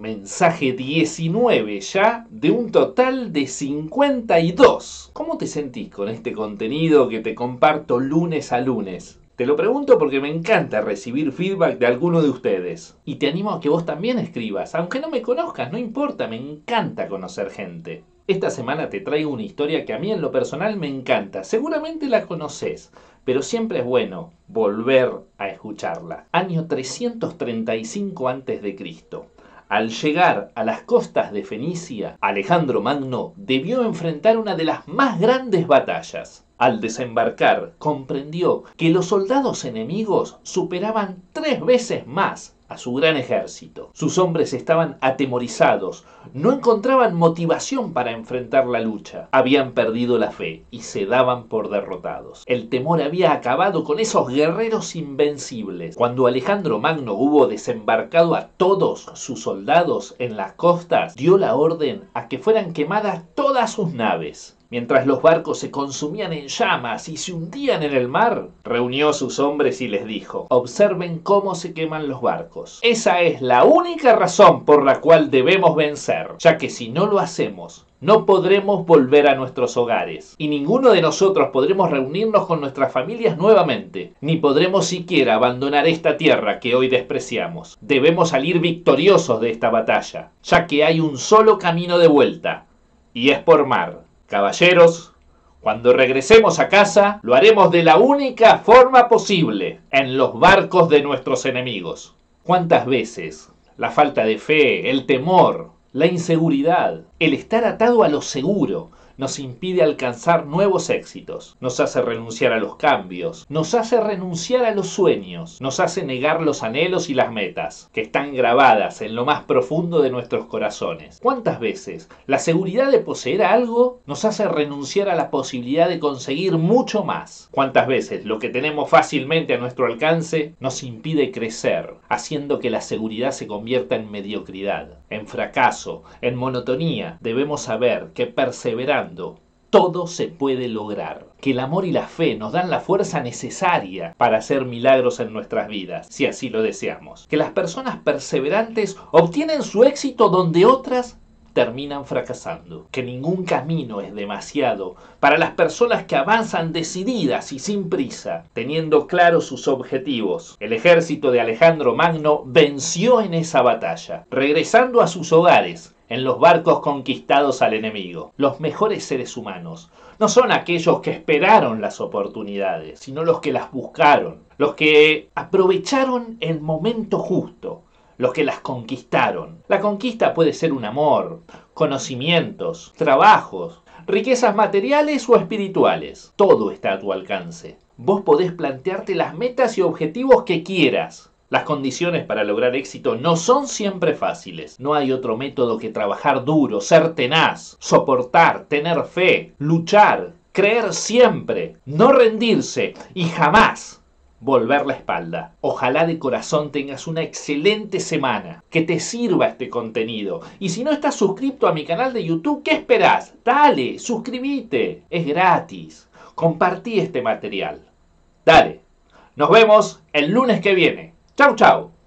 Mensaje 19 ya, de un total de 52. ¿Cómo te sentís con este contenido que te comparto lunes a lunes? Te lo pregunto porque me encanta recibir feedback de alguno de ustedes. Y te animo a que vos también escribas, aunque no me conozcas, no importa, me encanta conocer gente. Esta semana te traigo una historia que a mí en lo personal me encanta. Seguramente la conocés, pero siempre es bueno volver a escucharla. Año 335 a.C. Al llegar a las costas de Fenicia, Alejandro Magno debió enfrentar una de las más grandes batallas. Al desembarcar, comprendió que los soldados enemigos superaban 3 veces más a su gran ejército. Sus hombres estaban atemorizados, no encontraban motivación para enfrentar la lucha. Habían perdido la fe y se daban por derrotados. El temor había acabado con esos guerreros invencibles. Cuando Alejandro Magno hubo desembarcado a todos sus soldados en las costas, dio la orden a que fueran quemadas todas sus naves. Mientras los barcos se consumían en llamas y se hundían en el mar, reunió a sus hombres y les dijo: observen cómo se queman los barcos. Esa es la única razón por la cual debemos vencer, ya que si no lo hacemos, no podremos volver a nuestros hogares. Y ninguno de nosotros podremos reunirnos con nuestras familias nuevamente, ni podremos siquiera abandonar esta tierra que hoy despreciamos. Debemos salir victoriosos de esta batalla, ya que hay un solo camino de vuelta, y es por mar. Caballeros, cuando regresemos a casa, lo haremos de la única forma posible, en los barcos de nuestros enemigos. ¿Cuántas veces la falta de fe, el temor, la inseguridad, el estar atado a lo seguro, nos impide alcanzar nuevos éxitos? Nos hace renunciar a los cambios, nos hace renunciar a los sueños, nos hace negar los anhelos y las metas, que están grabadas en lo más profundo de nuestros corazones. ¿Cuántas veces la seguridad de poseer algo nos hace renunciar a la posibilidad de conseguir mucho más? ¿Cuántas veces lo que tenemos fácilmente a nuestro alcance nos impide crecer, haciendo que la seguridad se convierta en mediocridad, en fracaso, en monotonía? Debemos saber que perseverando todo se puede lograr, que el amor y la fe nos dan la fuerza necesaria para hacer milagros en nuestras vidas, si así lo deseamos, que las personas perseverantes obtienen su éxito donde otras terminan fracasando, que ningún camino es demasiado para las personas que avanzan decididas y sin prisa, teniendo claros sus objetivos. El ejército de Alejandro Magno venció en esa batalla, regresando a sus hogares en los barcos conquistados al enemigo. Los mejores seres humanos no son aquellos que esperaron las oportunidades, sino los que las buscaron, los que aprovecharon el momento justo, los que las conquistaron. La conquista puede ser un amor, conocimientos, trabajos, riquezas materiales o espirituales. Todo está a tu alcance. Vos podés plantearte las metas y objetivos que quieras. Las condiciones para lograr éxito no son siempre fáciles. No hay otro método que trabajar duro, ser tenaz, soportar, tener fe, luchar, creer siempre, no rendirse y jamás volver la espalda. Ojalá de corazón tengas una excelente semana, que te sirva este contenido. Y si no estás suscrito a mi canal de YouTube, ¿qué esperás? Dale, suscríbete, es gratis. Compartí este material. Dale, nos vemos el lunes que viene. Chau, chau.